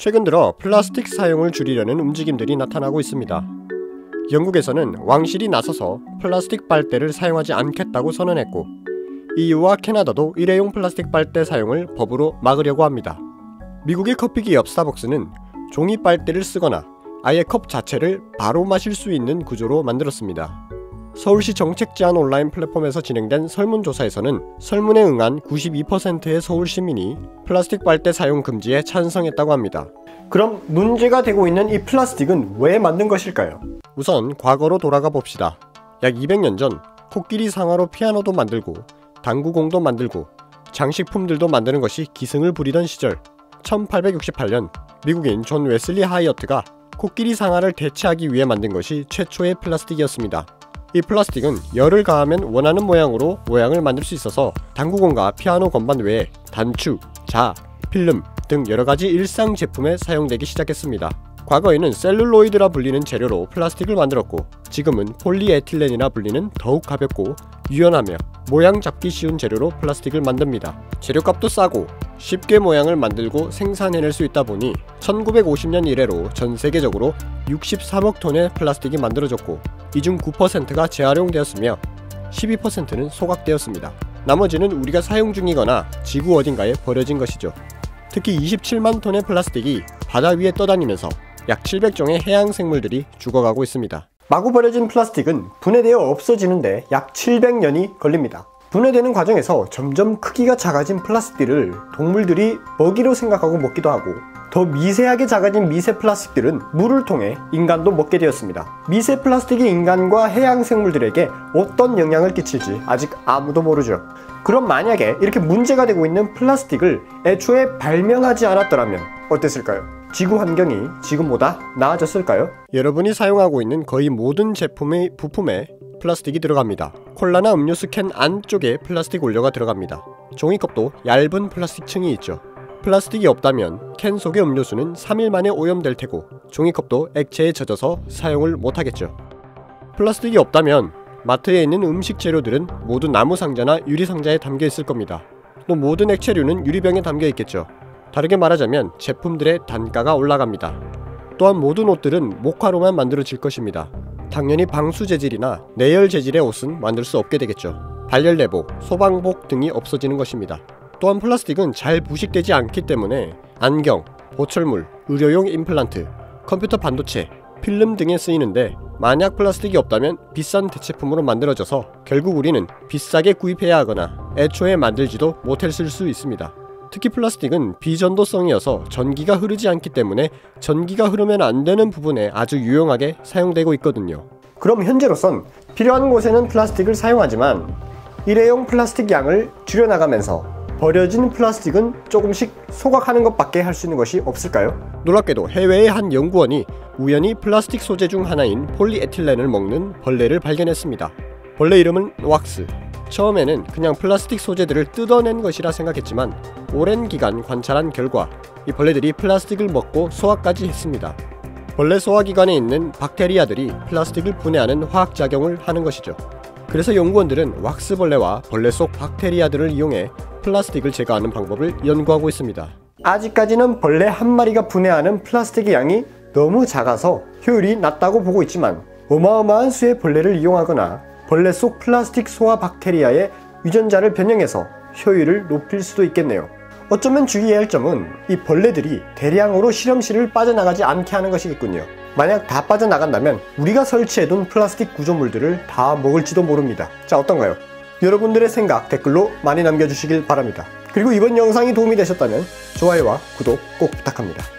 최근 들어 플라스틱 사용을 줄이려는 움직임들이 나타나고 있습니다. 영국에서는 왕실이 나서서 플라스틱 빨대를 사용하지 않겠다고 선언했고, EU와 캐나다도 일회용 플라스틱 빨대 사용을 법으로 막으려고 합니다. 미국의 커피 기업 스타벅스는 종이 빨대를 쓰거나 아예 컵 자체를 바로 마실 수 있는 구조로 만들었습니다. 서울시 정책제안 온라인 플랫폼에서 진행된 설문조사에서는 설문에 응한 92%의 서울시민이 플라스틱 빨대 사용 금지에 찬성했다고 합니다. 그럼 문제가 되고 있는 이 플라스틱은 왜 만든 것일까요? 우선 과거로 돌아가 봅시다. 약 200년 전 코끼리 상아로 피아노도 만들고 당구공도 만들고 장식품들도 만드는 것이 기승을 부리던 시절, 1868년 미국인 존 웨슬리 하이어트가 코끼리 상아를 대체하기 위해 만든 것이 최초의 플라스틱이었습니다. 이 플라스틱은 열을 가하면 원하는 모양으로 모양을 만들 수 있어서 당구공과 피아노 건반 외에 단추, 자, 필름 등 여러가지 일상 제품에 사용되기 시작했습니다. 과거에는 셀룰로이드라 불리는 재료로 플라스틱을 만들었고, 지금은 폴리에틸렌이라 불리는 더욱 가볍고 유연하며 모양 잡기 쉬운 재료로 플라스틱을 만듭니다. 재료값도 싸고 쉽게 모양을 만들고 생산해낼 수 있다 보니 1950년 이래로 전 세계적으로 63억 톤의 플라스틱이 만들어졌고, 이 중 9%가 재활용되었으며 12%는 소각되었습니다. 나머지는 우리가 사용 중이거나 지구 어딘가에 버려진 것이죠. 특히 27만 톤의 플라스틱이 바다 위에 떠다니면서 약 700종의 해양 생물들이 죽어가고 있습니다. 마구 버려진 플라스틱은 분해되어 없어지는데 약 700년이 걸립니다. 분해되는 과정에서 점점 크기가 작아진 플라스틱들을 동물들이 먹이로 생각하고 먹기도 하고, 더 미세하게 작아진 미세 플라스틱들은 물을 통해 인간도 먹게 되었습니다. 미세 플라스틱이 인간과 해양 생물들에게 어떤 영향을 끼칠지 아직 아무도 모르죠. 그럼 만약에 이렇게 문제가 되고 있는 플라스틱을 애초에 발명하지 않았더라면 어땠을까요? 지구 환경이 지금보다 나아졌을까요? 여러분이 사용하고 있는 거의 모든 제품의 부품에 플라스틱이 들어갑니다. 콜라나 음료수 캔 안쪽에 플라스틱 원료가 들어갑니다. 종이컵도 얇은 플라스틱 층이 있죠. 플라스틱이 없다면 캔 속의 음료수는 3일 만에 오염될 테고, 종이컵도 액체에 젖어서 사용을 못하겠죠. 플라스틱이 없다면 마트에 있는 음식 재료들은 모두 나무 상자나 유리 상자에 담겨 있을 겁니다. 또 모든 액체류는 유리병에 담겨 있겠죠. 다르게 말하자면 제품들의 단가가 올라갑니다. 또한 모든 옷들은 목화로만 만들어질 것입니다. 당연히 방수 재질이나 내열 재질의 옷은 만들 수 없게 되겠죠. 발열내복, 소방복 등이 없어지는 것입니다. 또한 플라스틱은 잘 부식되지 않기 때문에 안경, 보철물, 의료용 임플란트, 컴퓨터 반도체, 필름 등에 쓰이는데, 만약 플라스틱이 없다면 비싼 대체품으로 만들어져서 결국 우리는 비싸게 구입해야 하거나 애초에 만들지도 못했을 수 있습니다. 특히 플라스틱은 비전도성이어서 전기가 흐르지 않기 때문에 전기가 흐르면 안 되는 부분에 아주 유용하게 사용되고 있거든요. 그럼 현재로선 필요한 곳에는 플라스틱을 사용하지만 일회용 플라스틱 양을 줄여나가면서 버려진 플라스틱은 조금씩 소각하는 것밖에 할 수 있는 것이 없을까요? 놀랍게도 해외의 한 연구원이 우연히 플라스틱 소재 중 하나인 폴리에틸렌을 먹는 벌레를 발견했습니다. 벌레 이름은 왁스. 처음에는 그냥 플라스틱 소재들을 뜯어낸 것이라 생각했지만 오랜 기간 관찰한 결과 이 벌레들이 플라스틱을 먹고 소화까지 했습니다. 벌레 소화기관에 있는 박테리아들이 플라스틱을 분해하는 화학작용을 하는 것이죠. 그래서 연구원들은 왁스벌레와 벌레 속 박테리아들을 이용해 플라스틱을 제거하는 방법을 연구하고 있습니다. 아직까지는 벌레 한 마리가 분해하는 플라스틱의 양이 너무 작아서 효율이 낮다고 보고 있지만, 어마어마한 수의 벌레를 이용하거나 벌레 속 플라스틱 소화 박테리아의 유전자를 변형해서 효율을 높일 수도 있겠네요. 어쩌면 주의해야 할 점은 이 벌레들이 대량으로 실험실을 빠져나가지 않게 하는 것이겠군요. 만약 다 빠져나간다면 우리가 설치해둔 플라스틱 구조물들을 다 먹을지도 모릅니다. 자, 어떤가요? 여러분들의 생각 댓글로 많이 남겨주시길 바랍니다. 그리고 이번 영상이 도움이 되셨다면 좋아요와 구독 꼭 부탁합니다.